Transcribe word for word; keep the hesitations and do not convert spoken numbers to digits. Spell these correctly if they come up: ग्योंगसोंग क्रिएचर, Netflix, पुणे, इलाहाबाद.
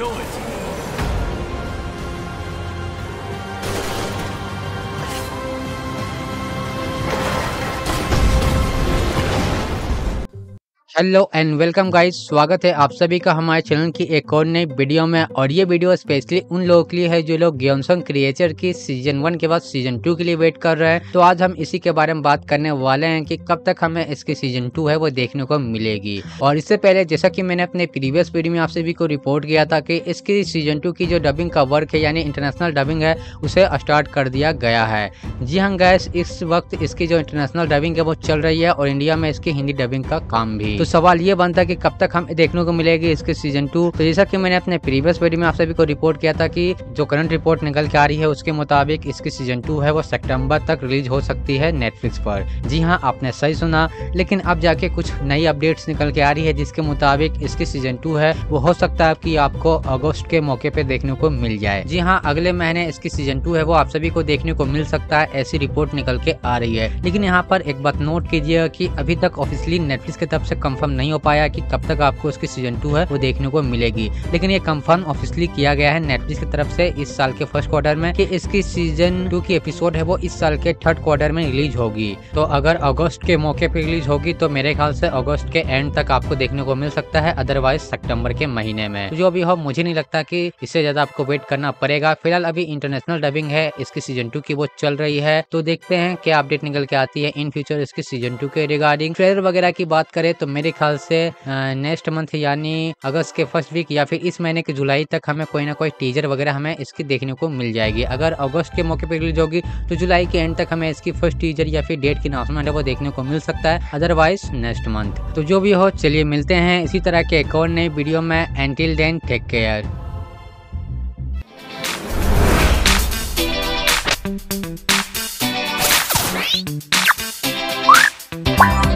Do it! Hello and welcome guys, स्वागत है आप सभी का हमारे चैनल की एक और नई वीडियो में। और ये वीडियो स्पेशली उन लोगों के लिए है जो लोग ग्योंगसोंग क्रिएचर की सीजन वन के बाद सीजन टू के लिए वेट कर रहे हैं। तो आज हम इसी के बारे में बात करने वाले हैं कि कब तक हमें इसकी सीजन टू है वो देखने को मिलेगी। और इससे पहले जैसा कि मैंने अपने प्रीवियस वीडियो में आप सभी को रिपोर्ट किया था कि इसकी सीजन टू की जो डबिंग का वर्क है यानी इंटरनेशनल डबिंग है उसे स्टार्ट कर दिया गया है। जी हाँ गाइस, इस वक्त इसकी जो इंटरनेशनल डबिंग है वो चल रही है और इंडिया में इसकी हिंदी डबिंग का काम भी। सवाल ये बनता है कि कब तक हम देखने को मिलेगी इसके सीजन टू। तो जैसा कि मैंने अपने प्रीवियस वीडियो में आप सभी को रिपोर्ट किया था कि जो करंट रिपोर्ट निकल के आ रही है उसके मुताबिक इसकी सीजन टू है वो सितंबर तक रिलीज हो सकती है नेटफ्लिक्स पर। जी हाँ, आपने सही सुना, लेकिन अब जाके कुछ नई अपडेट्स निकल के आ रही है जिसके मुताबिक इसकी सीजन टू है वो हो सकता है कि आपको अगस्त के मौके पे देखने को मिल जाए। जी हाँ, अगले महीने इसकी सीजन टू है वो आप सभी को देखने को मिल सकता है, ऐसी रिपोर्ट निकल के आ रही है। लेकिन यहाँ पर एक बात नोट कीजिएगा कि अभी तक ऑफिशियली नेटफ्लिक्स की तरफ से कंफर्म नहीं हो पाया कि कब तक आपको इसकी सीजन टू है वो देखने को मिलेगी। लेकिन ये कंफर्म ऑफिशियली किया गया है नेटफ्लिक्स की तरफ से इस साल के फर्स्ट क्वार्टर में कि इसकी सीजन टू की एपिसोड है वो इस साल के थर्ड क्वार्टर में रिलीज होगी। तो अगर अगस्त के मौके पे रिलीज होगी तो मेरे ख्याल से अगस्त के एंड तक आपको देखने को मिल सकता है, अदरवाइज सितंबर के महीने में। तो जो भी हो, मुझे नहीं लगता कि इससे ज्यादा आपको वेट करना पड़ेगा। फिलहाल अभी इंटरनेशनल डबिंग है इसकी सीजन टू की वो चल रही है, तो देखते हैं क्या अपडेट निकल के आती है इन फ्यूचर इसकी सीजन टू के रिगार्डिंग। ट्रेलर वगैरह की बात करें तो मेरे ख्याल से नेक्स्ट मंथ यानी अगस्त के फर्स्ट वीक या फिर इस महीने के जुलाई तक हमें कोई ना कोई टीजर वगैरह हमें इसकी देखने को मिल जाएगी। अगर अगस्त के मौके पर रिलीज होगी तो जुलाई के एंड तक हमें इसकी फर्स्ट टीजर या फिर डेट की अनाउंसमेंट है वो देखने को मिल सकता है, अदरवाइज नेक्स्ट मंथ। तो जो भी हो, चलिए मिलते हैं इसी तरह के एक और नई वीडियो में। Until then, take care.